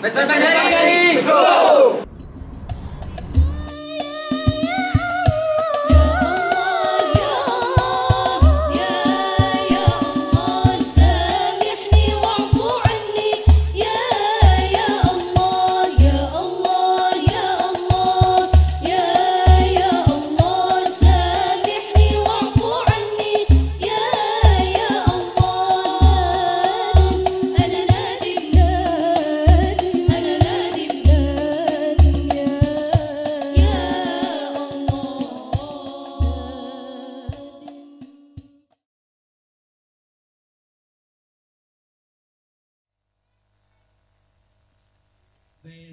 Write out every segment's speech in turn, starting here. Best Mandiri, go!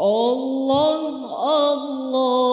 Allah, Allah.